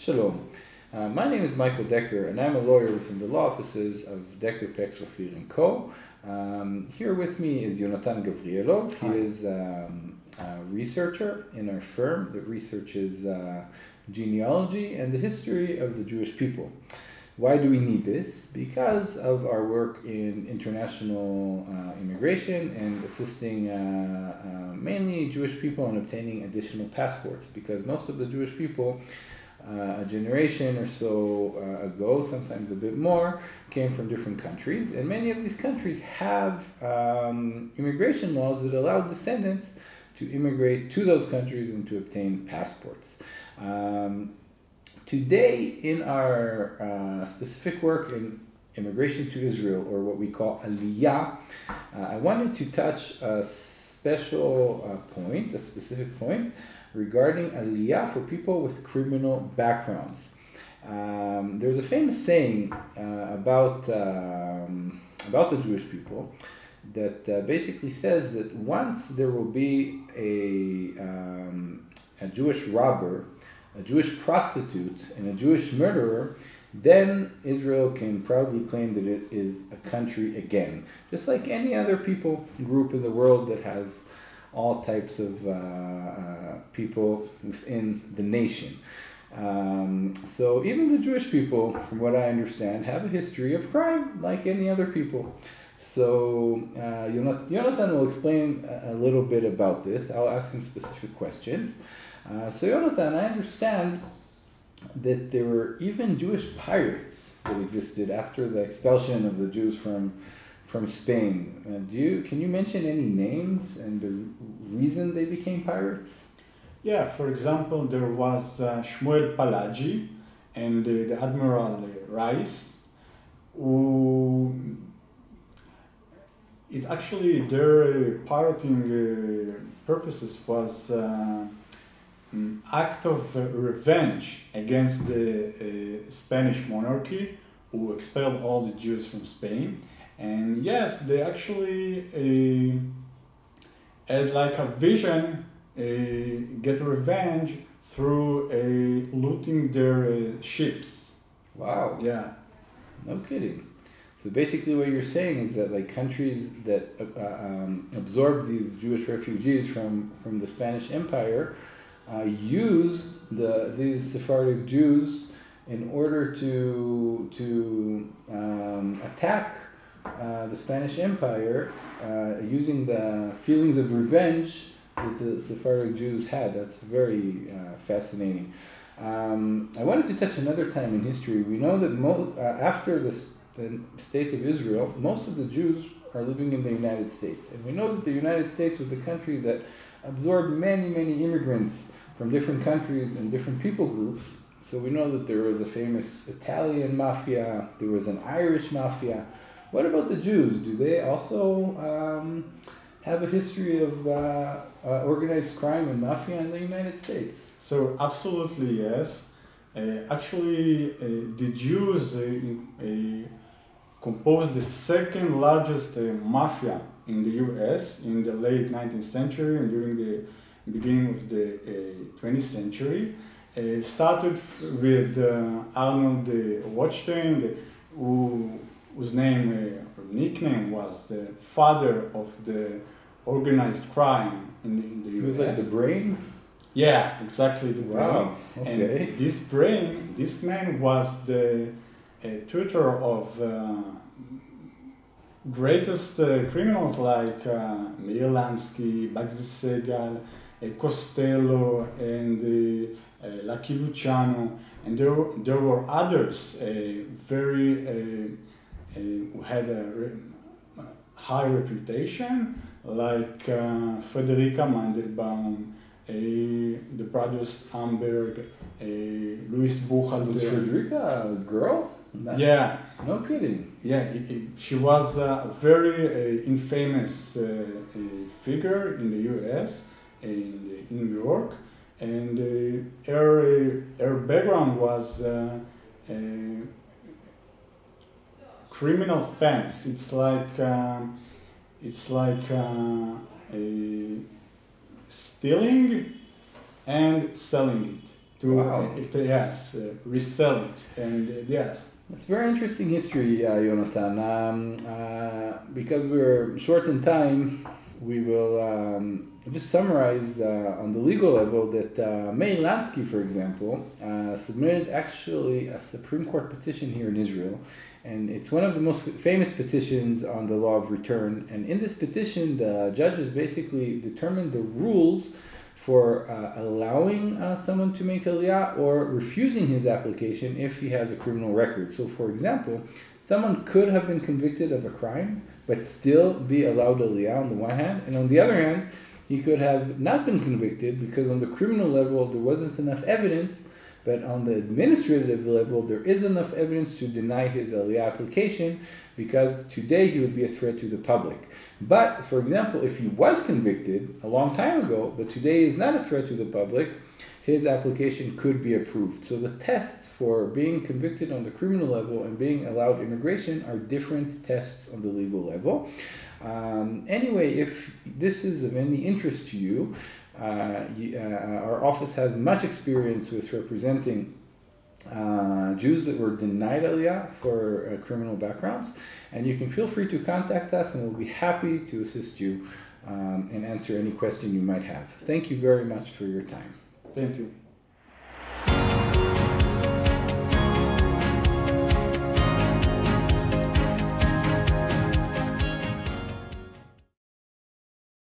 Shalom. My name is Michael Decker, and I'm a lawyer within the Law Offices of Decker, Pex, and Co. Here with me is Yonatan Gavrielov. Hi. He is a researcher in our firm that researches genealogy and the history of the Jewish people. Why do we need this? Because of our work in international immigration and assisting mainly Jewish people in obtaining additional passports, because most of the Jewish people a generation or so ago, sometimes a bit more, came from different countries, and many of these countries have immigration laws that allow descendants to immigrate to those countries and to obtain passports. Today, in our specific work in immigration to Israel, or what we call Aliyah, I wanted to touch a special point, a specific point, regarding Aliyah for people with criminal backgrounds. There's a famous saying about the Jewish people that basically says that once there will be a Jewish robber, a Jewish prostitute, and a Jewish murderer, then Israel can proudly claim that it is a country again, just like any other people group in the world that has all types of people within the nation. So even the Jewish people, from what I understand, have a history of crime like any other people. So Yonatan will explain a little bit about this. I'll ask him specific questions. So Yonatan, I understand that there were even Jewish pirates that existed after the expulsion of the Jews from Spain. Can you mention any names and the reason they became pirates? Yeah, for example, there was Shmuel Palaji and the Admiral Reis, who it's actually their pirating purposes was an act of revenge against the Spanish monarchy, who expelled all the Jews from Spain. And yes, they actually had like a vision, get revenge through looting their ships. Wow. Yeah. No kidding. So basically what you're saying is that like countries that absorbed these Jewish refugees from the Spanish Empire use these Sephardic Jews in order to attack the Spanish Empire using the feelings of revenge that the Sephardic Jews had. That's very fascinating. I wanted to touch another time in history. We know that after the state of Israel, most of the Jews are living in the United States. And we know that the United States was a country that absorbed many, many immigrants from different countries and different people groups. So we know that there was a famous Italian mafia, there was an Irish mafia. What about the Jews? Do they also have a history of organized crime and mafia in the United States? So absolutely yes. Actually, the Jews composed the second largest mafia in the U.S. in the late 19th century and during the beginning of the 20th century. Started with Arnold Rothstein, whose name or nickname was the father of the organized crime in the US. He was like the brain? Yeah, exactly, the brain. Wow. Okay. And this brain, this man was the tutor of greatest criminals like Meyer Lansky, Bugsy Siegel, Costello, and Lucky Luciano, and there were others who had a high reputation, like Fredericka Mandelbaum, the Bradus Amberg, Luis Bujal. Was Fredericka a girl? That's, yeah. No kidding. Yeah, she was a very infamous figure in the U.S., in New York, and her background was criminal fence. It's like stealing and selling it. to, wow. Yes, resell it, and yes. It's very interesting history, Yonatan. Because we're short in time, we will just summarize on the legal level that Meyer Lansky, for example, submitted actually a Supreme Court petition here in Israel, and it's one of the most famous petitions on the Law of Return. And in this petition, the judges basically determined the rules for allowing someone to make Aliyah or refusing his application if he has a criminal record. So for example, someone could have been convicted of a crime but still be allowed Aliyah on the one hand, and on the other hand, he could have not been convicted because on the criminal level there wasn't enough evidence, but on the administrative level there is enough evidence to deny his Aliyah application because today he would be a threat to the public. But, for example, if he was convicted a long time ago, but today is not a threat to the public, his application could be approved. So the tests for being convicted on the criminal level and being allowed immigration are different tests on the legal level. Anyway, if this is of any interest to you, our office has much experience with representing Jews that were denied Aliyah for criminal backgrounds, and you can feel free to contact us and we'll be happy to assist you and answer any question you might have. Thank you very much for your time. Thank you.